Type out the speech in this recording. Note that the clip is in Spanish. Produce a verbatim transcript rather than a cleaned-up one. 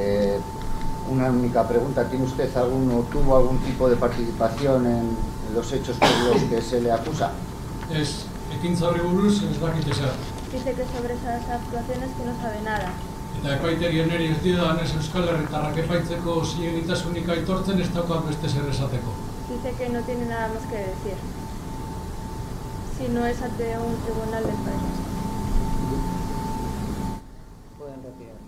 Eh, una única pregunta, ¿tiene usted alguno, tuvo algún tipo de participación en los hechos por los que se le acusa? Es Dice que sobre esas actuaciones que no sabe nada. Dice que no tiene nada más que decir, si no es ante un tribunal de fallos. Pueden retirar.